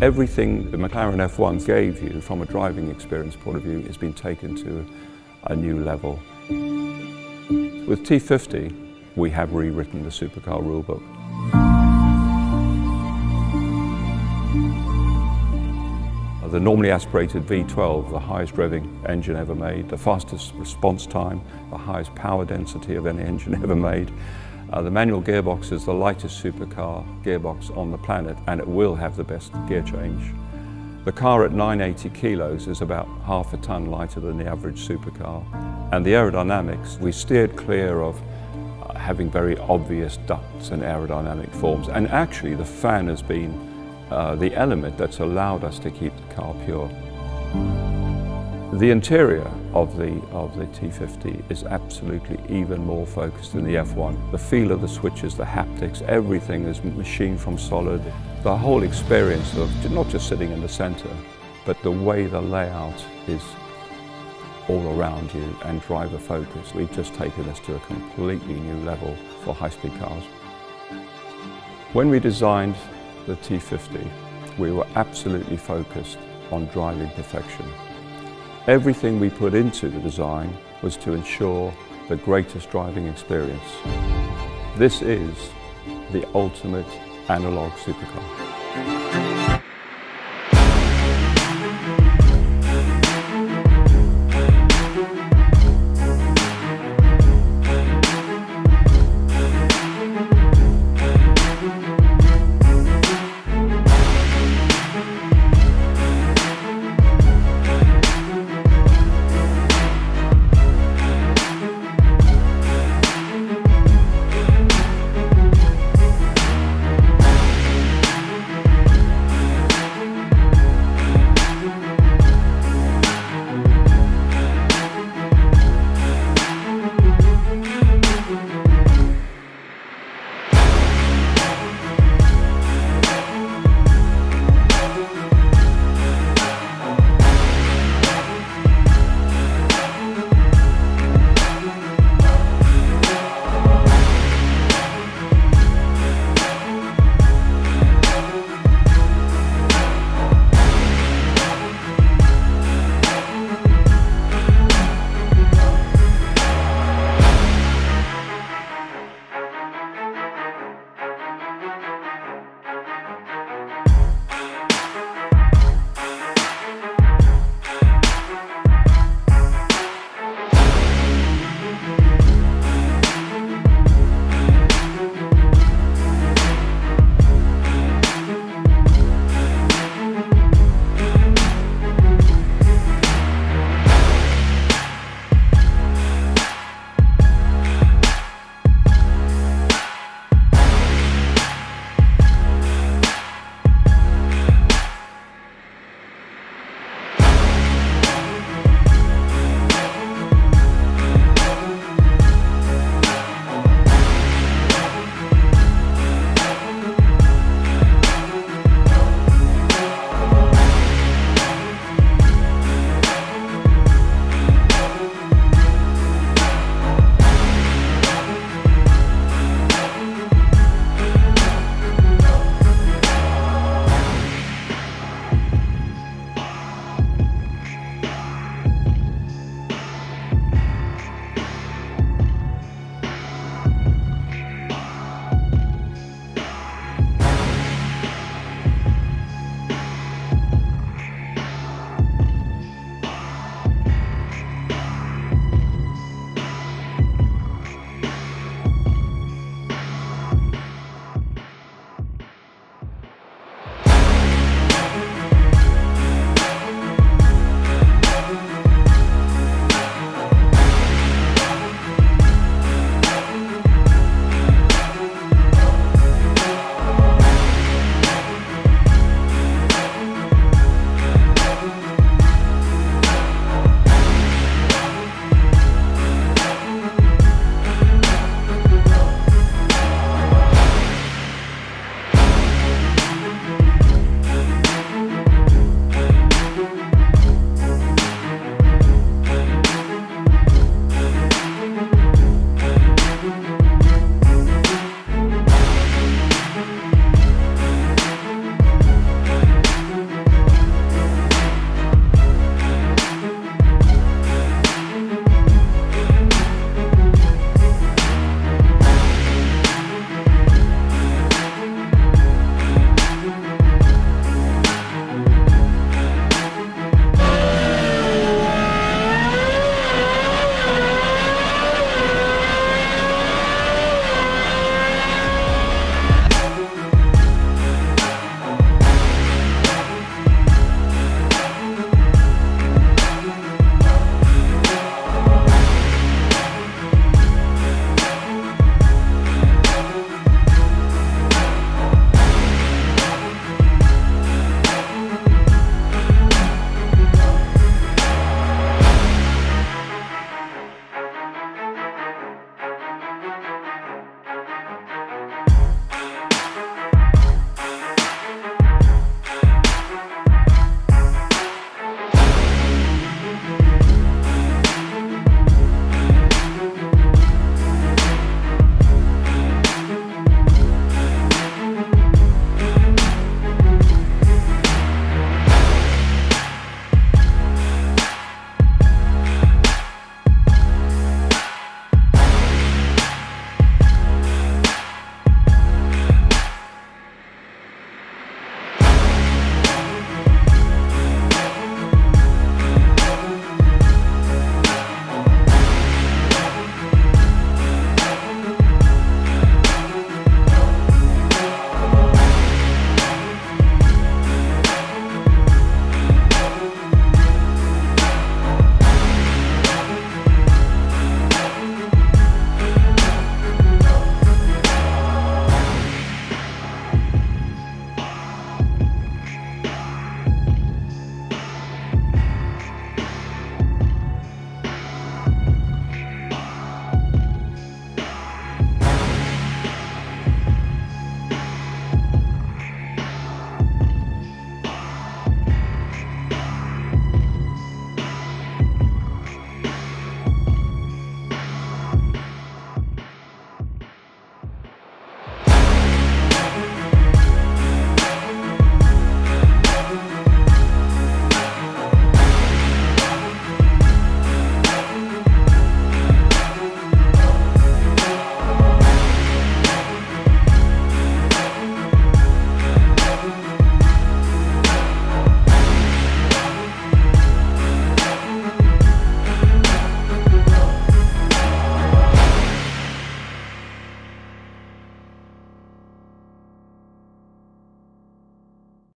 Everything the McLaren F1 gave you from a driving experience point of view has been taken to a new level. With T50, we have rewritten the supercar rulebook. The normally aspirated V12, the highest revving engine ever made, the fastest response time, the highest power density of any engine ever made. The manual gearbox is the lightest supercar gearbox on the planet, and it will have the best gear change. The car at 980 kilos is about half a tonne lighter than the average supercar. And the aerodynamics, we steered clear of having very obvious ducts and aerodynamic forms, and actually the fan has been the element that's allowed us to keep the car pure. The interior of the T50 is absolutely even more focused than the F1. The feel of the switches, the haptics, everything is machined from solid. The whole experience of not just sitting in the centre, but the way the layout is all around you and driver focused. We've just taken this to a completely new level for high-speed cars. When we designed the T50, we were absolutely focused on driving perfection. Everything we put into the design was to ensure the greatest driving experience. This is the ultimate analog supercar.